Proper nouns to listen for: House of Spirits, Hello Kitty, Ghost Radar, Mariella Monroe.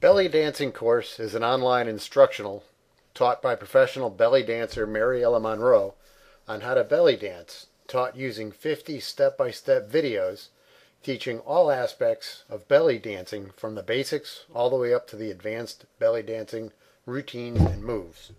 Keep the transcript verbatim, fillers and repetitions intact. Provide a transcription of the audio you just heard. Belly dancing course is an online instructional taught by professional belly dancer Mariella Monroe on how to belly dance, taught using fifty step-by-step videos teaching all aspects of belly dancing from the basics all the way up to the advanced belly dancing routines and moves.